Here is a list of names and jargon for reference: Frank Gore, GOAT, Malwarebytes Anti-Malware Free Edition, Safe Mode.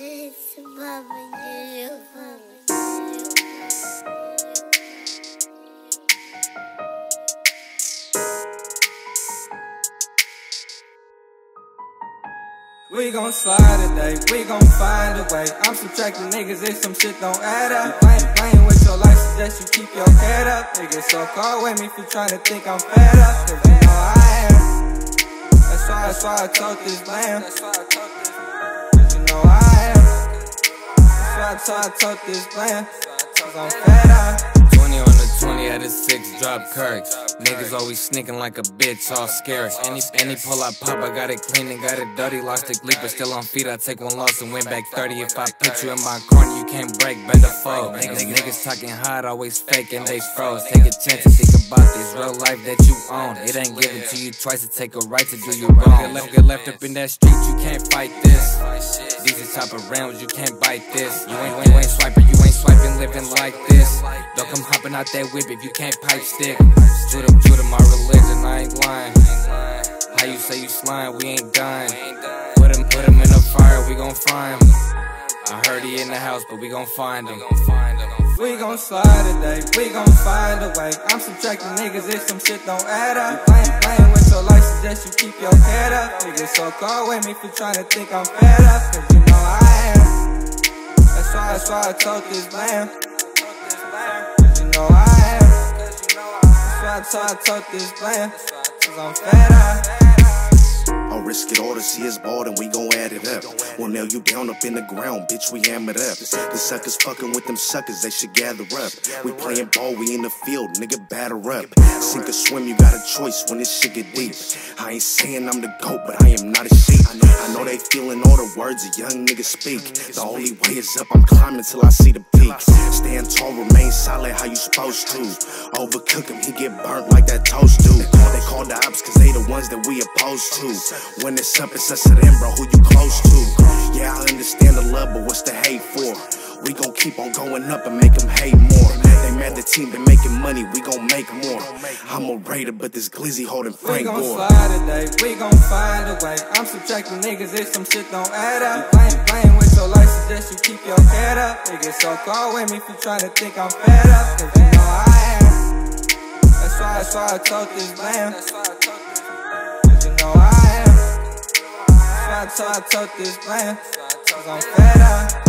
We gon' slide today, we gon' find a way. I'm subtracting niggas if some shit don't add up. I ain't playing with your life, suggest you keep your head up. Niggas so cold with me if you tryna think I'm fed up. Cause you know I am. That's why I told this lamb. Cause you know I am. That's why I told this lamb. Cause I'm fed up. 20 on the 20 at a 6 drop Kirks. Niggas always sneaking like a bitch, all scarce. Any pull I pop, I got it clean and got it dirty. Lost the gleeper, still on feet, I take one loss and went back 30. If I put you in my corner, you can't break, better fold. Niggas talking hot, always fake and they froze. Take a chance and think about this real life that you own. It ain't given to you twice, it take a right to do you wrong. Get left up in that street, you can't fight this. These are type of rounds, you can't bite this. You ain't swiping, living like this. Don't come hopping out that whip if you can't pipe stick. True to my religion, I ain't lying. How you say you slime, we ain't dying. Put him in the fire, we gon' fry him. I heard he in the house, but we gon' find him. We gon' slide today, we gon' find a way. I'm subtracting niggas if some shit don't add up. Playing with your life, suggest you keep your head up. Niggas so cold with me for tryna think I'm fed up. Cause you know I am. That's why I told this lamb. Cause you know I am. That's why I told this lamb. Cause I'm fed up. I'll risk it all to see us bald and we gon' add it up. We'll nail you down up in the ground, bitch, we hammered up. The suckers fucking with them suckers, they should gather up. We playing ball, we in the field, nigga, batter up. Sink or swim, you got a choice when this shit get deep. I ain't saying I'm the GOAT, but I am not a sheep. I know they feeling all the words a young nigga speak. The only way is up, I'm climbing till I see the peaks. Stand tall, remain solid, how you supposed to. Overcook him, he get burnt like that toast do. They call the ops, cause they the ones that we opposed to. When it's up, it's us to them, bro, who you close to? Yeah, I understand the love, but what's the hate for? We gon' keep on going up and make them hate more. They mad the team been making money, we gon' make more. I'm a Raider, but this glizzy holding Frank Gore. We gon' slide today, we gon' find a way. I'm subtracting niggas if some shit don't add up. Playing with your life, suggest you keep your head up. Niggas so cold with me if you tryna think I'm fed up. Cause you know I am. That's why I told this lamb. Cause you know I am. That's why I told this lamb. Cause I'm fed up.